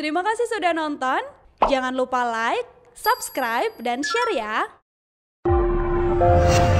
Terima kasih sudah nonton. Jangan lupa like, subscribe, dan share ya.